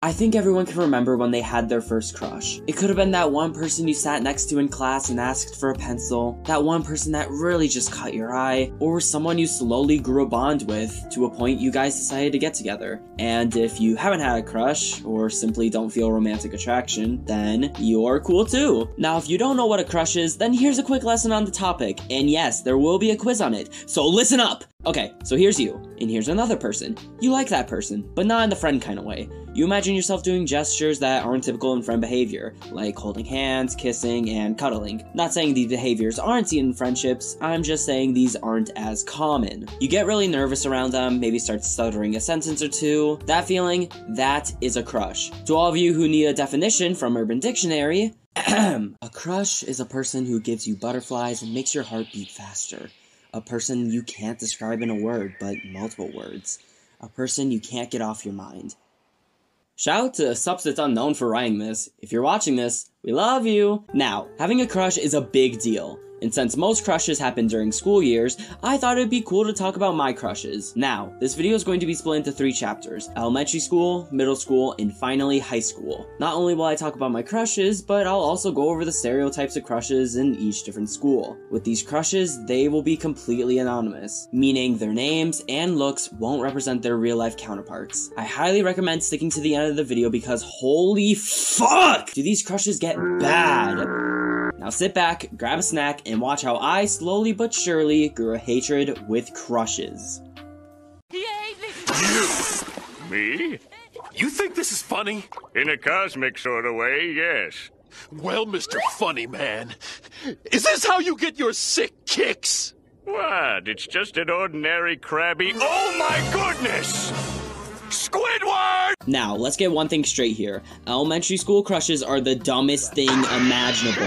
I think everyone can remember when they had their first crush. It could have been that one person you sat next to in class and asked for a pencil, that one person that really just caught your eye, or someone you slowly grew a bond with to a point you guys decided to get together. And if you haven't had a crush, or simply don't feel romantic attraction, then you're cool too! Now if you don't know what a crush is, then here's a quick lesson on the topic, and yes, there will be a quiz on it, so listen up! Okay, so here's you, and here's another person. You like that person, but not in the friend kind of way. You imagine yourself doing gestures that aren't typical in friend behavior, like holding hands, kissing, and cuddling. Not saying these behaviors aren't seen in friendships, I'm just saying these aren't as common. You get really nervous around them, maybe start stuttering a sentence or two. That feeling, that is a crush. To all of you who need a definition from Urban Dictionary, a crush is a person who gives you butterflies and makes your heart beat faster. A person you can't describe in a word, but multiple words. A person you can't get off your mind. Shout out to Substance Unknown for writing this. If you're watching this, we love you! Now, having a crush is a big deal. And since most crushes happen during school years, I thought it'd be cool to talk about my crushes. Now, this video is going to be split into 3 chapters: elementary school, middle school, and finally high school. Not only will I talk about my crushes, but I'll also go over the stereotypes of crushes in each different school. With these crushes, they will be completely anonymous, meaning their names and looks won't represent their real-life counterparts. I highly recommend sticking to the end of the video because holy fuck! Do these crushes get bad? Now sit back, grab a snack, and watch how I slowly but surely grew a hatred with crushes. You! Me? You think this is funny? In a cosmic sort of way, yes. Well, Mr. Funny Man, is this how you get your sick kicks? What? It's just an ordinary crabby— oh my goodness! Squidward! Now, let's get one thing straight here. Elementary school crushes are the dumbest thing imaginable.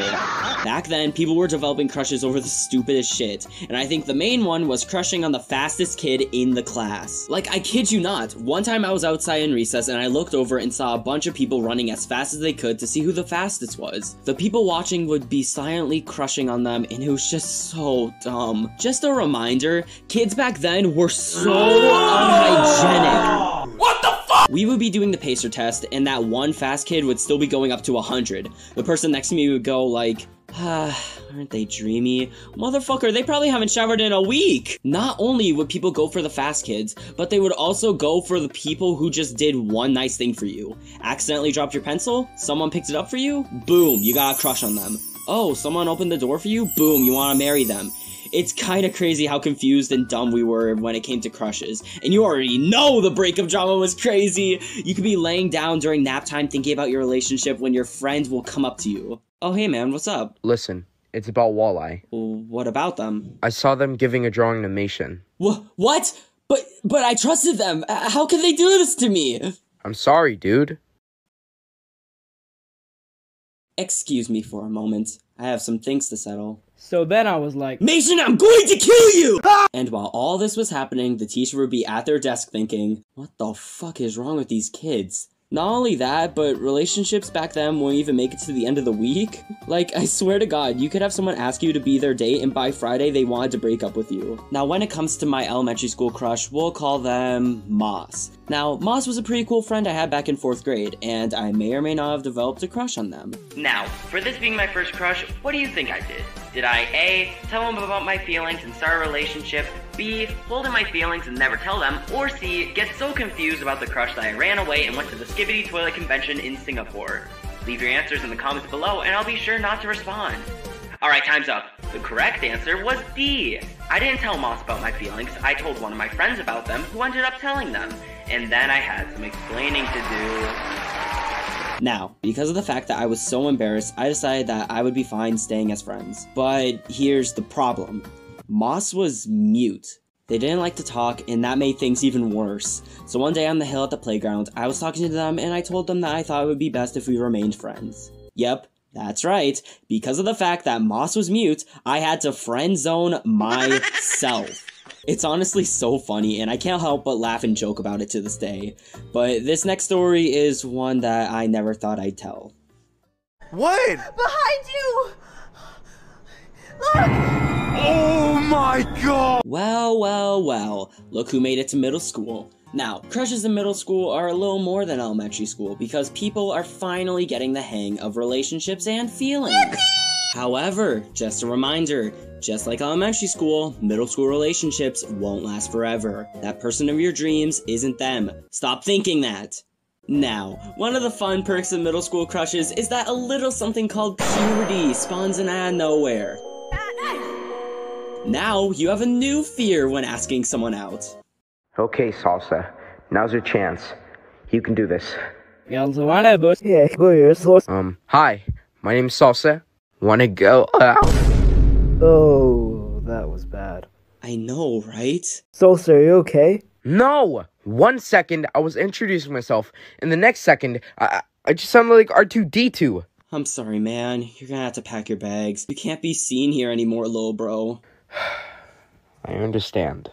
Back then, people were developing crushes over the stupidest shit, and I think the main one was crushing on the fastest kid in the class. Like, I kid you not, one time I was outside in recess and I looked over and saw a bunch of people running as fast as they could to see who the fastest was. The people watching would be silently crushing on them, and it was just so dumb. Just a reminder, kids back then were so unhygienic. What the fuck? We would be doing the pacer test, and that one fast kid would still be going up to 100. The person next to me would go like, aren't they dreamy? Motherfucker, they probably haven't showered in a week! Not only would people go for the fast kids, but they would also go for the people who just did one nice thing for you. Accidentally dropped your pencil? Someone picked it up for you? Boom, you got a crush on them. Oh, someone opened the door for you? Boom, you want to marry them. It's kinda crazy how confused and dumb we were when it came to crushes. And you already know the breakup drama was crazy! You could be laying down during nap time thinking about your relationship when your friend will come up to you. Oh hey man, what's up? Listen, it's about walleye. What about them? I saw them giving a drawing to Mation. What? But I trusted them! How could they do this to me? I'm sorry, dude. Excuse me for a moment. I have some things to settle. So then I was like, Mation, I'm going to kill you! Ah! And while all this was happening, the teacher would be at their desk thinking, what the fuck is wrong with these kids? Not only that, but relationships back then won't even make it to the end of the week. Like, I swear to God, you could have someone ask you to be their date and by Friday they wanted to break up with you. Now when it comes to my elementary school crush, we'll call them Moss. Now, Moss was a pretty cool friend I had back in 4th grade, and I may or may not have developed a crush on them. Now, for this being my first crush, what do you think I did? Did I A, tell them about my feelings and start a relationship, B, hold in my feelings and never tell them, or C, get so confused about the crush that I ran away and went to the Skibidi Toilet Convention in Singapore? Leave your answers in the comments below and I'll be sure not to respond. Alright, time's up. The correct answer was D. I didn't tell Moss about my feelings, I told one of my friends about them who ended up telling them, and then I had some explaining to do. Now, because of the fact that I was so embarrassed, I decided that I would be fine staying as friends. But here's the problem. Moss was mute. They didn't like to talk, and that made things even worse. So one day on the hill at the playground, I was talking to them and I told them that I thought it would be best if we remained friends. Yep, that's right. Because of the fact that Moss was mute, I had to friend zone myself. It's honestly so funny, and I can't help but laugh and joke about it to this day. But this next story is one that I never thought I'd tell. What? Behind you! Look! Oh my god! Well, look who made it to middle school. Now, crushes in middle school are a little more than elementary school because people are finally getting the hang of relationships and feelings. However, just a reminder, just like elementary school, middle school relationships won't last forever. That person of your dreams isn't them. Stop thinking that! Now, one of the fun perks of middle school crushes is that a little something called puberty spawns in out of nowhere. Now, you have a new fear when asking someone out. Okay, Salsa, now's your chance. You can do this. Hi, my name's Salsa. Wanna go out? Oh, that was bad. I know, right? Salsa, are you okay? No! 1 second, I was introducing myself, and the next second, I just sounded like R2-D2. I'm sorry, man. You're gonna have to pack your bags. You can't be seen here anymore, lil bro. I understand.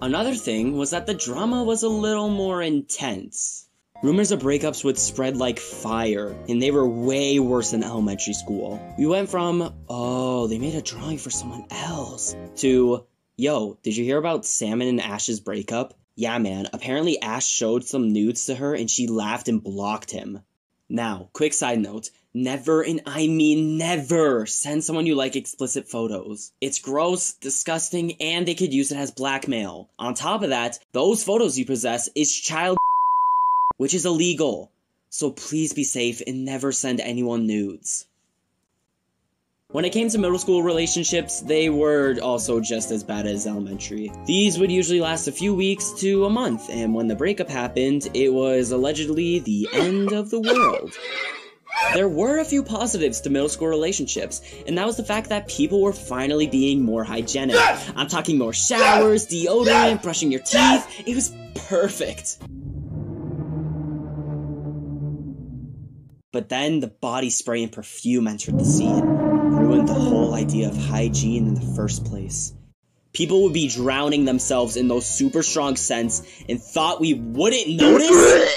Another thing was that the drama was a little more intense. Rumors of breakups would spread like fire, and they were way worse than elementary school. We went from, oh, they made a drawing for someone else, to, yo, did you hear about Salmon and Ash's breakup? Yeah, man, apparently Ash showed some nudes to her and she laughed and blocked him. Now, quick side note, never, and I mean never, send someone you like explicit photos. It's gross, disgusting, and they could use it as blackmail. On top of that, those photos you possess is child, which is illegal. So please be safe and never send anyone nudes. When it came to middle school relationships, they were also just as bad as elementary. These would usually last a few weeks to a month, and when the breakup happened, it was allegedly the end of the world. There were a few positives to middle school relationships, and that was the fact that people were finally being more hygienic. I'm talking more showers, deodorant, brushing your teeth. It was perfect. But then the body spray and perfume entered the scene. Ruined the whole idea of hygiene in the first place. People would be drowning themselves in those super strong scents and thought we wouldn't notice?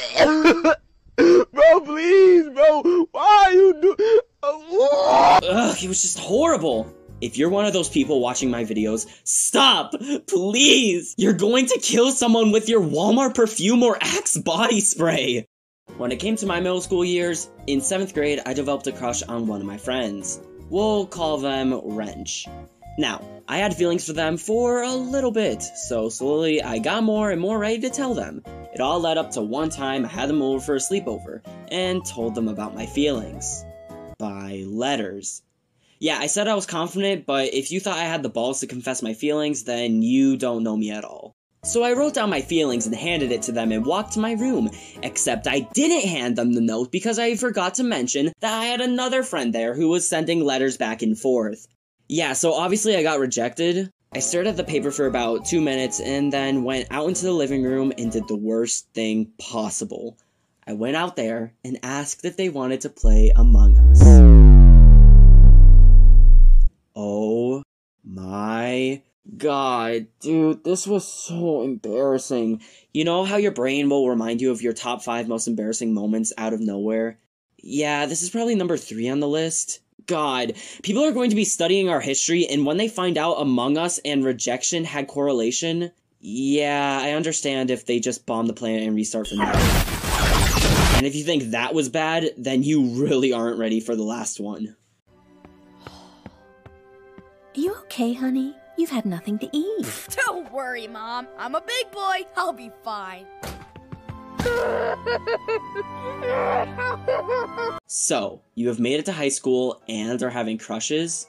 Bro, please, bro, why are you do- Ugh, it was just horrible. If you're one of those people watching my videos, stop, please. You're going to kill someone with your Walmart perfume or Axe body spray. When it came to my middle school years, in 7th grade, I developed a crush on one of my friends. We'll call them Wrench. Now, I had feelings for them for a little bit, so slowly I got more and more ready to tell them. It all led up to one time I had them over for a sleepover, and told them about my feelings. By letters. Yeah, I said I was confident, but if you thought I had the balls to confess my feelings, then you don't know me at all. So I wrote down my feelings and handed it to them and walked to my room, except I didn't hand them the note because I forgot to mention that I had another friend there who was sending letters back and forth. Yeah, so obviously I got rejected. I stared at the paper for about 2 minutes and then went out into the living room and did the worst thing possible. I went out there and asked if they wanted to play Among Us. Oh my... God, dude, this was so embarrassing. You know how your brain will remind you of your top 5 most embarrassing moments out of nowhere? Yeah, this is probably number 3 on the list. God, people are going to be studying our history, and when they find out Among Us and rejection had correlation, yeah, I understand if they just bomb the planet and restart from there. And if you think that was bad, then you really aren't ready for the last one. Are you okay, honey? You've had nothing to eat. Don't worry, Mom. I'm a big boy. I'll be fine. So, you have made it to high school and are having crushes?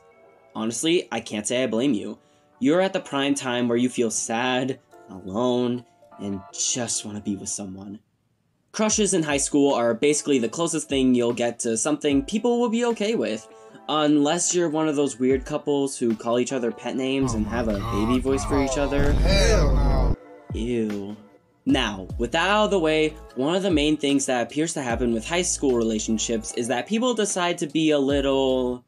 Honestly, I can't say I blame you. You're at the prime time where you feel sad, alone, and just want to be with someone. Crushes in high school are basically the closest thing you'll get to something people will be okay with. Unless you're one of those weird couples who call each other pet names and have a baby voice for each other. Hell no. Ew. Now, with that out of the way, one of the main things that appears to happen with high school relationships is that people decide to be a little...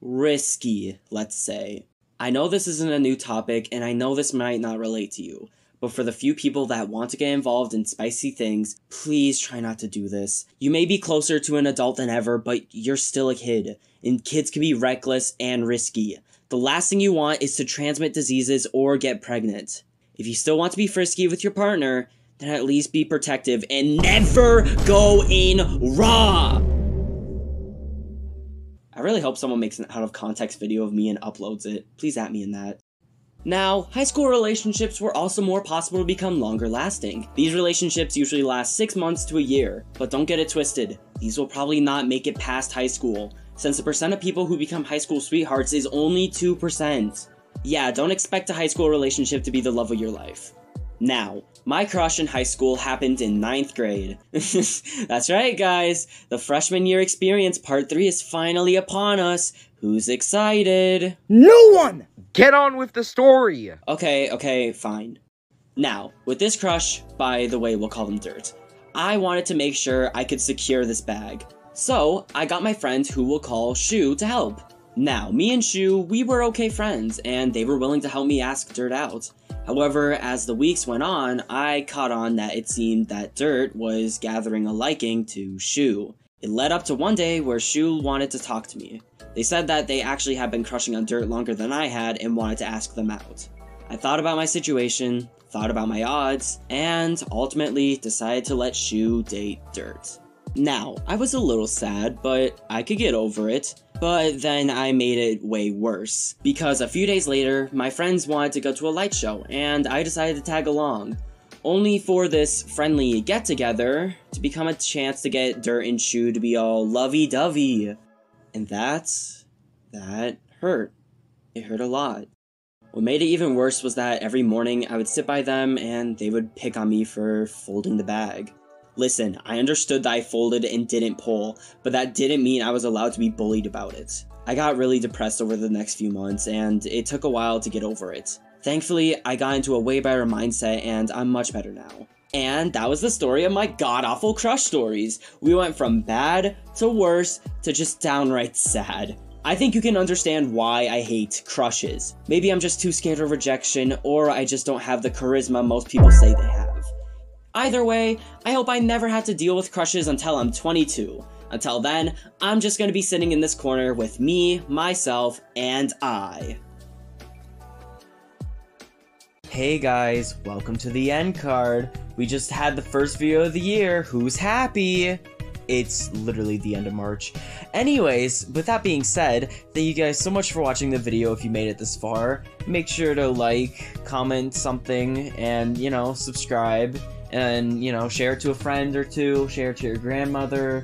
risky, let's say. I know this isn't a new topic, and I know this might not relate to you, but for the few people that want to get involved in spicy things, please try not to do this. You may be closer to an adult than ever, but you're still a kid. And kids can be reckless and risky. The last thing you want is to transmit diseases or get pregnant. If you still want to be frisky with your partner, then at least be protective and never go in raw. I really hope someone makes an out-of-context video of me and uploads it. Please at me in that. Now, high school relationships were also more possible to become longer lasting. These relationships usually last 6 months to a year, but don't get it twisted. These will probably not make it past high school, since the percent of people who become high school sweethearts is only 2%. Yeah, don't expect a high school relationship to be the love of your life. Now, my crush in high school happened in 9th grade. That's right, guys. The freshman year experience part 3 is finally upon us. Who's excited? No one! Get on with the story! Okay, fine. Now, with this crush, by the way, we'll call him Dirt, I wanted to make sure I could secure this bag. So, I got my friend who we'll call Shu to help. Now, me and Shu, we were okay friends, and they were willing to help me ask Dirt out. However, as the weeks went on, I caught on that it seemed that Dirt was gathering a liking to Shu. It led up to one day where Shu wanted to talk to me. They said that they actually had been crushing on Dirt longer than I had and wanted to ask them out. I thought about my situation, thought about my odds, and ultimately decided to let Shu date Dirt. Now, I was a little sad, but I could get over it. But then I made it way worse, because a few days later, my friends wanted to go to a light show, and I decided to tag along. Only for this friendly get-together to become a chance to get Dirt and Shu to be all lovey-dovey. And that hurt. It hurt a lot. What made it even worse was that every morning I would sit by them and they would pick on me for folding the bag. Listen, I understood that I folded and didn't pull, but that didn't mean I was allowed to be bullied about it. I got really depressed over the next few months, and it took a while to get over it. Thankfully, I got into a way better mindset, and I'm much better now. And that was the story of my god-awful crush stories. We went from bad to worse to just downright sad. I think you can understand why I hate crushes. Maybe I'm just too scared of rejection, or I just don't have the charisma most people say they have. Either way, I hope I never have to deal with crushes until I'm 22. Until then, I'm just gonna be sitting in this corner with me, myself, and I. Hey guys, welcome to the end card. We just had the first video of the year. Who's happy? It's literally the end of March. Anyways, with that being said, thank you guys so much for watching the video if you made it this far. Make sure to like, comment something, and, you know, subscribe. And, you know, share it to a friend or two, share it to your grandmother,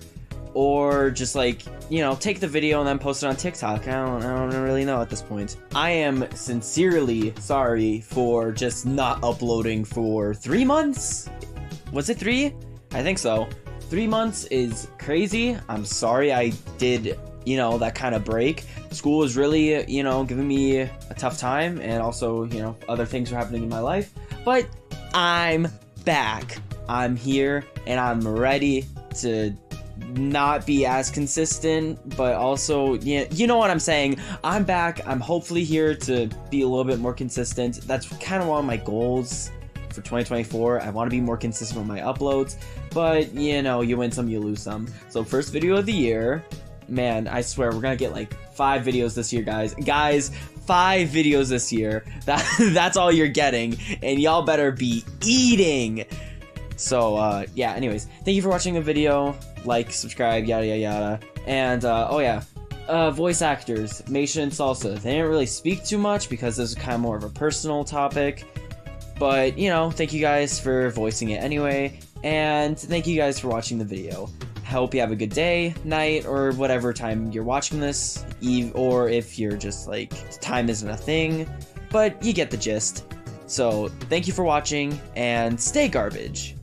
or just, like, you know, take the video and then post it on TikTok. I don't really know at this point. I am sincerely sorry for just not uploading for 3 months? Was it 3? I think so. 3 months is crazy. I'm sorry I did, you know, that kind of break. School was really, you know, giving me a tough time, and also, you know, other things were happening in my life. But I'm back. I'm here, and I'm ready to not be as consistent, but also, yeah, you know what I'm saying. I'm back. I'm hopefully here to be a little bit more consistent. That's kind of one of my goals for 2024. I want to be more consistent with my uploads, but you know, you win some, you lose some. So first video of the year, man, I swear we're gonna get like 5 videos this year, guys. 5 videos this year. That's all you're getting, and y'all better be eating. So yeah, anyways, thank you for watching the video. Like, subscribe, yada yada yada. And oh yeah, voice actors, Mation and Salsa. They didn't really speak too much because this is kind of more of a personal topic, but you know, thank you guys for voicing it anyway, and thank you guys for watching the video. I hope you have a good day, night, or whatever time you're watching this, or if you're just like, time isn't a thing, but you get the gist. So thank you for watching, and stay garbage.